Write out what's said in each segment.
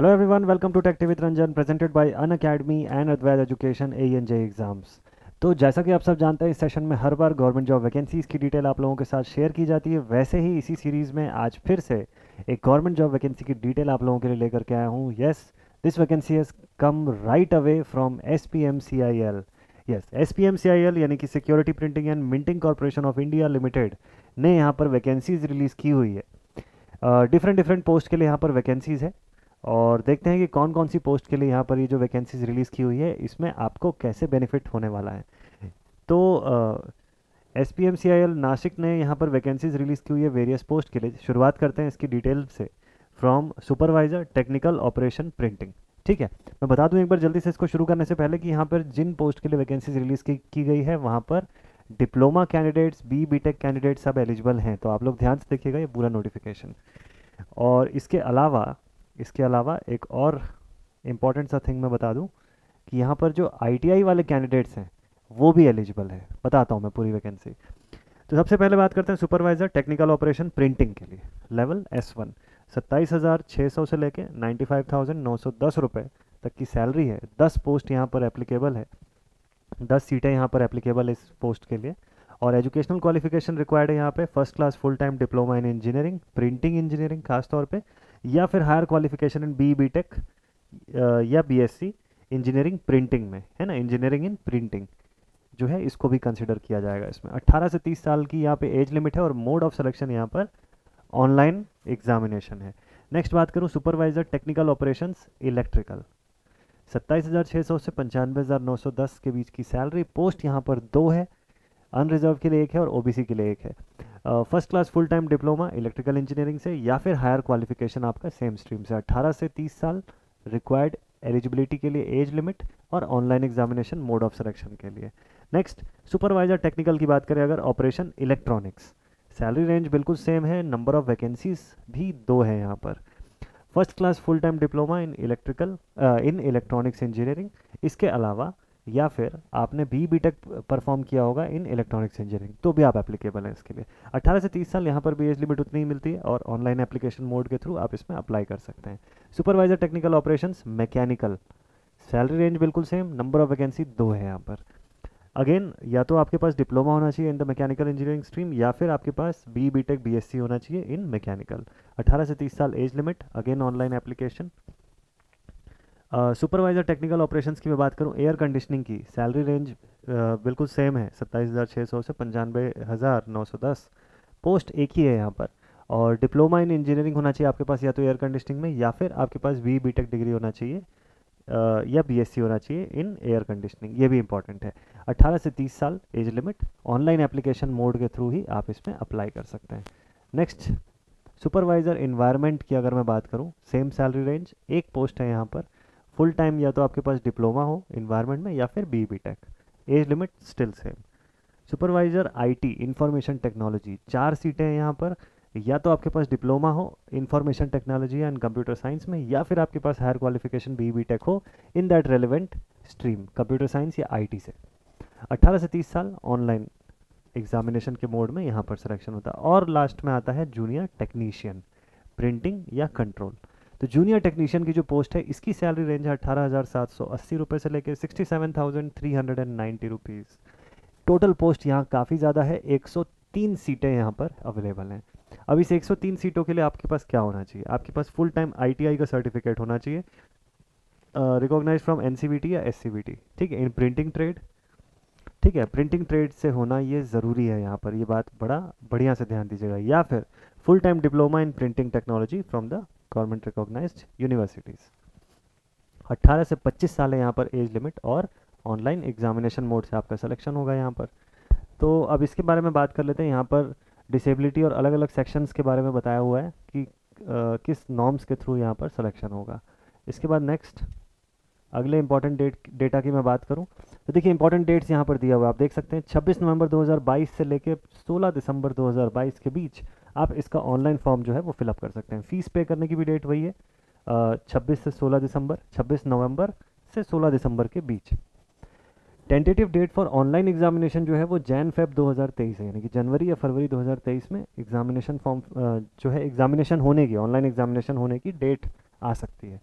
Hello everyone, welcome to Tech TV with Ranjan, presented by Unacademy and Advaita Education ANJ exams. तो जैसा कि आप सब जानते हैं, इस सेशन में हर बार गवर्नमेंट जॉब वैकेंसीज़ की डिटेल आप लोगों के साथ शेयर की जाती है। वैसे ही इसी सीरीज़ में आज फिर से एक गवर्नमेंट जॉब वैकेंसी की डिटेल आप लोगों के लिए लेकर के आया हूँ। Yes, this vacancy has come right away from SPMCIL। Yes, SPMCIL यानी कि security printing and minting corporation of India limited ने यहाँ पर वैकेंसीज़ रिलीज़ की हुई है। डिफरेंट पोस्ट के लिए यहाँ पर वैकेंसीज़ है और देखते हैं कि कौन कौन सी पोस्ट के लिए यहाँ पर ये जो वैकेंसीज रिलीज़ की हुई है इसमें आपको कैसे बेनिफिट होने वाला है। तो SPMCIL नासिक ने यहाँ पर वैकेंसीज रिलीज़ की हुई है वेरियस पोस्ट के लिए। शुरुआत करते हैं इसकी डिटेल से, from supervisor technical operation printing. ठीक है, मैं बता दूं एक बार जल्दी से इसको शुरू करने से पहले कि यहाँ पर जिन पोस्ट के लिए वैकेंसीज रिलीज़ की गई है वहाँ पर डिप्लोमा कैंडिडेट्स, BTech कैंडिडेट्स सब एलिजिबल हैं। तो आप लोग ध्यान से देखिएगा ये पूरा नोटिफिकेशन। और इसके अलावा एक और इम्पॉर्टेंट सा थिंग मैं बता दूं कि यहाँ पर जो ITI वाले कैंडिडेट्स हैं वो भी एलिजिबल है। बताता हूँ मैं पूरी वैकेंसी। तो सबसे पहले बात करते हैं सुपरवाइज़र टेक्निकल ऑपरेशन प्रिंटिंग के लिए। लेवल S1 27,600 से लेके 95,910 रुपये तक की सैलरी है। 10 पोस्ट यहाँ पर एप्लीकेबल है, 10 सीटें यहाँ पर एप्लीकेबल इस पोस्ट के लिए। और एजुकेशनल क्वालिफिकेशन रिक्वायर्ड है यहाँ पे first class full time diploma in engineering, printing engineering खासतौर पे, या फिर हायर क्वालिफिकेशन इन BTech या BSc इंजीनियरिंग प्रिंटिंग में, है ना, इंजीनियरिंग इन प्रिंटिंग जो है इसको भी कंसिडर किया जाएगा इसमें। 18 से 30 साल की यहाँ पे एज लिमिट है और मोड ऑफ सिलेक्शन यहाँ पर ऑनलाइन एग्जामिनेशन है। नेक्स्ट बात करूँ सुपरवाइजर टेक्निकल ऑपरेशन इलेक्ट्रिकल, 27,600 से 95,910 के बीच की सैलरी। पोस्ट यहाँ पर 2 है, अनरिजर्व के लिए 1 है और OBC के लिए 1 है। First class full time diploma electrical engineering से या फिर हायर क्वालिफिकेशन आपका सेम स्ट्रीम से। 18 से 30 साल रिक्वायर्ड एलिजिबिलिटी के लिए एज लिमिट और online examination mode of selection के लिए। नेक्स्ट सुपरवाइजर टेक्निकल की बात करें अगर, ऑपरेशन इलेक्ट्रॉनिक्स, सैलरी रेंज बिल्कुल सेम है, नंबर ऑफ वैकेंसीज भी 2 है यहाँ पर। First class full time diploma in electronics engineering, इसके अलावा या फिर आपने BTech परफॉर्म किया होगा इन इलेक्ट्रॉनिक्स इंजीनियरिंग तो भी आप एप्लीकेबल हैं इसके लिए। 18 से 30 साल यहाँ पर भी एज लिमिट उतनी ही मिलती है और ऑनलाइन एप्लीकेशन मोड के थ्रू आप इसमें अप्लाई कर सकते हैं। Supervisor technical operations mechanical, salary range बिल्कुल सेम, नंबर ऑफ वैकेंसी 2 है यहाँ पर। अगेन या तो आपके पास डिप्लोमा होना चाहिए in the mechanical engineering stream या फिर आपके पास BTech BSc होना चाहिए इन मैकेनिकल। 18 से 30 साल age limit, again online application. Supervisor technical operations की मैं बात करूं एयर कंडीशनिंग की, सैलरी रेंज बिल्कुल सेम है, 27,600 से 95,910। पोस्ट 1 ही है यहाँ पर और डिप्लोमा इन इंजीनियरिंग होना चाहिए आपके पास या तो एयर कंडीशनिंग में या फिर आपके पास BTech डिग्री होना चाहिए या BSc होना चाहिए इन एयर कंडीशनिंग, ये भी इंपॉर्टेंट है। 18 से 30 साल age limit, online application mode के थ्रू ही आप इसमें अप्लाई कर सकते हैं। नेक्स्ट सुपरवाइजर इन्वायरमेंट की अगर मैं बात करूँ, सेम सैलरी रेंज, 1 पोस्ट है यहाँ पर। फुल टाइम या तो आपके पास डिप्लोमा हो इन्वायरमेंट में या फिर BTech, age limit still same. Supervisor IT information technology, 4 सीटें हैं यहाँ पर, या तो आपके पास डिप्लोमा हो information technology and computer science में या फिर आपके पास हायर क्वालिफिकेशन BTech हो in that relevant stream computer science या IT से। 18 से 30 साल ऑनलाइन एग्जामिनेशन के मोड में यहाँ पर सिलेक्शन होता है। और लास्ट में आता है जूनियर टेक्नीशियन प्रिंटिंग या कंट्रोल। तो जूनियर टेक्नीशियन की जो पोस्ट है इसकी सैलरी रेंज है 18,780 रुपये से लेकर 67,390 रुपीज़। टोटल पोस्ट यहाँ काफ़ी ज़्यादा है, 103 सीटें यहाँ पर अवेलेबल हैं। अब इस 103 सीटों के लिए आपके पास क्या होना चाहिए, आपके पास फुल टाइम ITI का सर्टिफिकेट होना चाहिए रिकॉग्नाइज फ्रॉम NCBT या SCBT, ठीक है, इन प्रिंटिंग ट्रेड। ठीक है, प्रिंटिंग ट्रेड से होना ये ज़रूरी है यहाँ पर, ये बात बड़ा बढ़िया से ध्यान दीजिएगा। या फिर full time diploma in printing technology from the government recognised universities. 18 से 25 साल है यहाँ पर एज लिमिट और ऑनलाइन एग्जामिनेशन मोड से आपका सिलेक्शन होगा यहाँ पर। तो अब इसके बारे में बात कर लेते हैं। यहाँ पर डिसेबिलिटी और अलग अलग सेक्शंस के बारे में बताया हुआ है कि किस नॉर्म्स के थ्रू यहाँ पर सिलेक्शन होगा। इसके बाद नेक्स्ट अगले इंपॉर्टेंट डेटा की मैं बात करूं तो देखिए इंपॉर्टेंट डेट्स यहाँ पर दिया हुआ है, आप देख सकते हैं 26 नवंबर 2022 से लेकर 16 दिसंबर 2022 के बीच आप इसका ऑनलाइन फॉर्म जो है वो फिलअप कर सकते हैं। फीस पे करने की भी डेट वही है 26 नवंबर से 16 दिसंबर के बीच। Tentative date for online examination जो है वो Jan-Feb 2023 है, यानी कि जनवरी या फरवरी 2023 में एग्जामिनेशन फॉर्म जो है एग्जामिनेशन होने की, ऑनलाइन एग्जामिनेशन होने की डेट आ सकती है।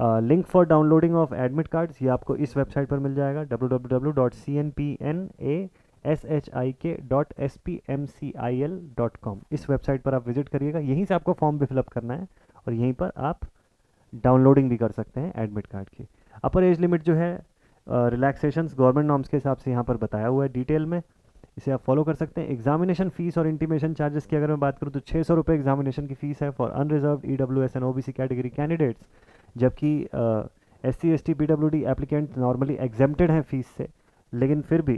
Link for downloading of admit cards ये आपको इस वेबसाइट पर मिल जाएगा www.cnpnashik.spmcil.com। इस वेबसाइट पर आप विजिट करिएगा, यहीं से आपको फॉर्म भी फिलअप करना है और यहीं पर आप डाउनलोडिंग भी कर सकते हैं एडमिट कार्ड की। अपर एज लिमिट जो है रिलैक्सेशंस गवर्नमेंट नॉर्म्स के हिसाब से यहाँ पर बताया हुआ है डिटेल में, इसे आप फॉलो कर सकते हैं। एग्जामिनेशन फीस और इंटीमेशन चार्जेस की अगर मैं बात करूँ तो 600 रुपये एग्जामिनेशन की फीस है for unreserved EWS and OBC category candidates, जबकि SC ST PWD applicants normally exempted हैं फीस से, लेकिन फिर भी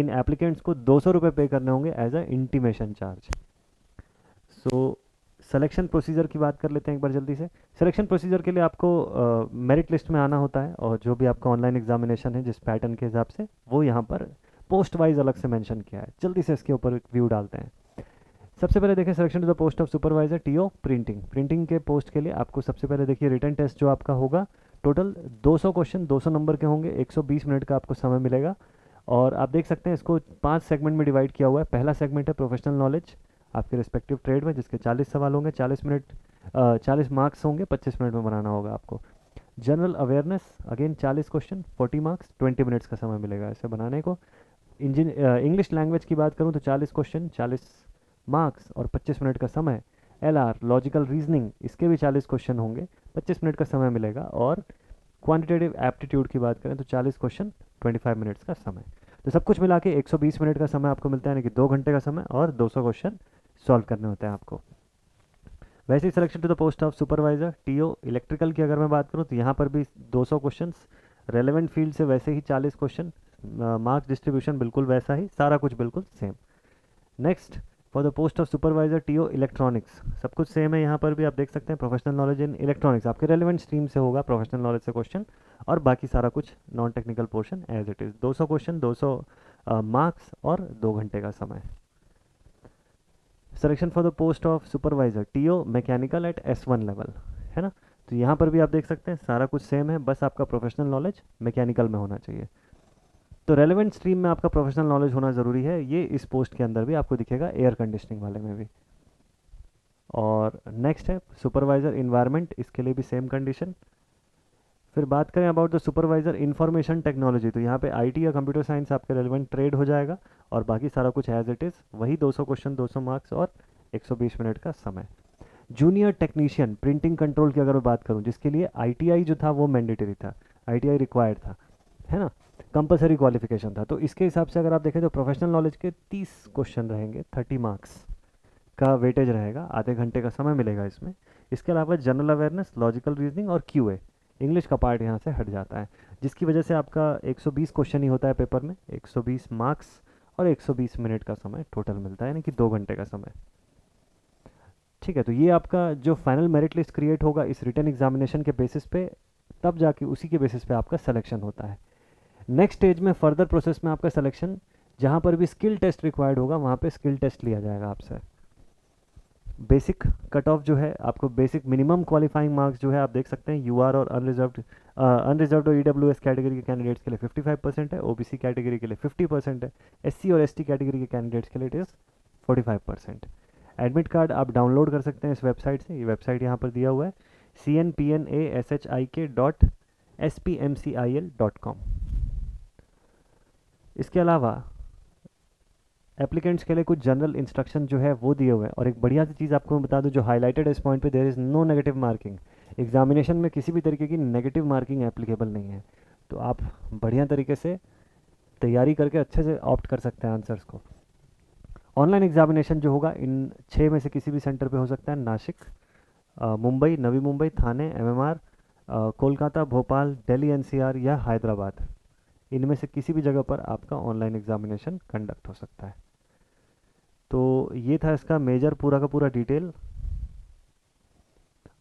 इन एप्लीकेंट्स को 200 रुपये पे करने होंगे as a intimation charge. So selection procedure की बात कर लेते हैं एक बार जल्दी से। सिलेक्शन प्रोसीजर के लिए आपको मेरिट लिस्ट में आना होता है और जो भी आपका ऑनलाइन एग्जामिनेशन है जिस पैटर्न के हिसाब से वो यहाँ पर पोस्ट वाइज अलग से मेंशन किया है। जल्दी से इसके ऊपर व्यू डालते हैं। सबसे पहले देखिए selection to the post of supervisor TO printing. Printing के पोस्ट के लिए आपको सबसे पहले देखिए रिटन टेस्ट जो आपका होगा, टोटल 200 क्वेश्चन 200 नंबर के होंगे, 120 मिनट का आपको समय मिलेगा और आप देख सकते हैं इसको 5 सेगमेंट में डिवाइड किया हुआ है। पहला सेगमेंट है प्रोफेशनल नॉलेज आपके रिस्पेक्टिव ट्रेड में, जिसके 40 सवाल होंगे, 40 मार्क्स होंगे, 25 मिनट में बनाना होगा आपको। General awareness again 40 question 40 marks 20 minutes का समय मिलेगा इसे बनाने को। इंग्लिश लैंग्वेज की बात करूँ तो 40 क्वेश्चन 40 मार्क्स और 25 मिनट का समय। LR लॉजिकल रीजनिंग इसके भी 40 क्वेश्चन होंगे, 25 मिनट का समय मिलेगा और क्वांटिटेटिव एप्टीट्यूड की बात करें तो 40 क्वेश्चन 25 मिनट्स का समय। तो सब कुछ मिला के 120 मिनट का समय आपको मिलता है, यानी कि 2 घंटे का समय और 200 क्वेश्चन सॉल्व करने होते हैं आपको। वैसे ही selection to the post of supervisor TO electrical की अगर मैं बात करूँ तो यहाँ पर भी 200 क्वेश्चन रेलिवेंट फील्ड से, वैसे ही 40 क्वेश्चन, मार्क्स डिस्ट्रीब्यूशन बिल्कुल वैसा ही, सारा कुछ बिल्कुल same. Next for the post of supervisor TO electronics, सब कुछ सेम है, यहाँ पर भी आप देख सकते हैं प्रोफेशनल नॉलेज इन इलेक्ट्रॉनिक्स आपके रेलिवेंट स्ट्रीम से होगा, प्रोफेशनल नॉलेज से क्वेश्चन और बाकी सारा कुछ non technical portion as it is. 200 question 200 marks और 2 घंटे का समय। Selection for the post of supervisor TO mechanical at S1 level है ना, तो यहाँ पर भी आप देख सकते हैं सारा कुछ सेम है, बस आपका प्रोफेशनल नॉलेज मैकेनिकल में होना चाहिए। तो रेलेवेंट स्ट्रीम में आपका प्रोफेशनल नॉलेज होना ज़रूरी है, ये इस पोस्ट के अंदर भी आपको दिखेगा, एयर कंडीशनिंग वाले में भी। और नेक्स्ट है सुपरवाइज़र इन्वायरमेंट, इसके लिए भी सेम कंडीशन। फिर बात करें about the supervisor information technology, तो यहाँ पे IT या कंप्यूटर साइंस आपके रेलेवेंट ट्रेड हो जाएगा और बाकी सारा कुछ एज इट इज़, वही 200 क्वेश्चन 200 मार्क्स और 120 मिनट का समय। जूनियर टेक्नीशियन प्रिंटिंग कंट्रोल की अगर मैं बात करूँ, जिसके लिए ITI जो था वो मैंडेटरी था, ITI रिक्वायर्ड था है ना, कंपलसरी क्वालिफिकेशन था। तो इसके हिसाब से अगर आप देखें तो प्रोफेशनल नॉलेज के 30 क्वेश्चन रहेंगे, 30 मार्क्स का वेटेज रहेगा, आधे घंटे का समय मिलेगा इसमें। इसके अलावा जनरल अवेयरनेस, लॉजिकल रीजनिंग और QA इंग्लिश का पार्ट यहाँ से हट जाता है, जिसकी वजह से आपका 120 क्वेश्चन ही होता है पेपर में, 120 मार्क्स और 120 मिनट का समय टोटल मिलता है, यानी कि 2 घंटे का समय। ठीक है, तो ये आपका जो फाइनल मेरिट लिस्ट क्रिएट होगा इस रिटन एग्जामिनेशन के बेसिस पे, तब जाके उसी के बेसिस पे आपका सिलेक्शन होता है। नेक्स्ट स्टेज में फर्दर प्रोसेस में आपका सिलेक्शन, जहां पर भी स्किल टेस्ट रिक्वायर्ड होगा वहां पे स्किल टेस्ट लिया जाएगा आपसे। बेसिक कट ऑफ जो है आपको, बेसिक मिनिमम क्वालिफाइंग मार्क्स जो है आप देख सकते हैं UR और अनरिजर्व और EWS कैटेगरी के कैंडिडेट्स के लिए 55% है, OBC कैटेगरी के लिए 50% है, SC और ST कैटेगरी के कैंडिडेट्स के लिए इट इज़ 45%। एडमिट कार्ड आप डाउनलोड कर सकते हैं इस वेबसाइट से, ये वेबसाइट यहाँ पर दिया हुआ है cnpnashik.spmcil.com। इसके अलावा एप्लीकेंट्स के लिए कुछ जनरल इंस्ट्रक्शन जो है वो दिए हुए हैं। और एक बढ़िया सी चीज़ आपको मैं बता दूं जो हाईलाइटेड इस पॉइंट पे, there is no negative marking, examination में किसी भी तरीके की नेगेटिव मार्किंग एप्लीकेबल नहीं है। तो आप बढ़िया तरीके से तैयारी करके अच्छे से ऑप्ट कर सकते हैं आंसर्स को। ऑनलाइन एग्जामिनेशन जो होगा इन 6 में से किसी भी सेंटर पर हो सकता है, नासिक, मुंबई, नवी मुंबई, थाने, MMR, कोलकाता, भोपाल, दिल्ली NCR या हैदराबाद, इनमें से किसी भी जगह पर आपका ऑनलाइन एग्जामिनेशन कंडक्ट हो सकता है। तो ये था इसका मेजर पूरा का पूरा डिटेल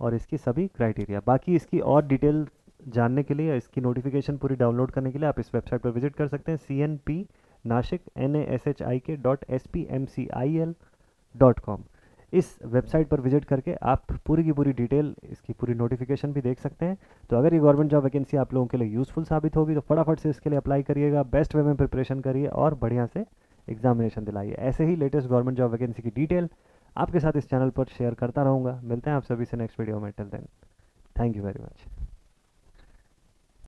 और इसकी सभी क्राइटेरिया। बाकी इसकी और डिटेल जानने के लिए, इसकी नोटिफिकेशन पूरी डाउनलोड करने के लिए आप इस वेबसाइट पर विजिट कर सकते हैं cnpnashik.spmcil.com। इस वेबसाइट पर विजिट करके आप पूरी की पूरी डिटेल, इसकी पूरी नोटिफिकेशन भी देख सकते हैं। तो अगर ये गवर्नमेंट जॉब वैकेंसी आप लोगों के लिए यूज़फुल साबित होगी तो फटाफट से इसके लिए अप्लाई करिएगा, बेस्ट वे में प्रिपरेशन करिए और बढ़िया से एग्जामिनेशन दिलाइए। ऐसे ही लेटेस्ट गवर्नमेंट जॉब वैकेंसी की डिटेल आपके साथ इस चैनल पर शेयर करता रहूँगा। मिलते हैं आप सभी से नेक्स्ट वीडियो में, till then thank you very much.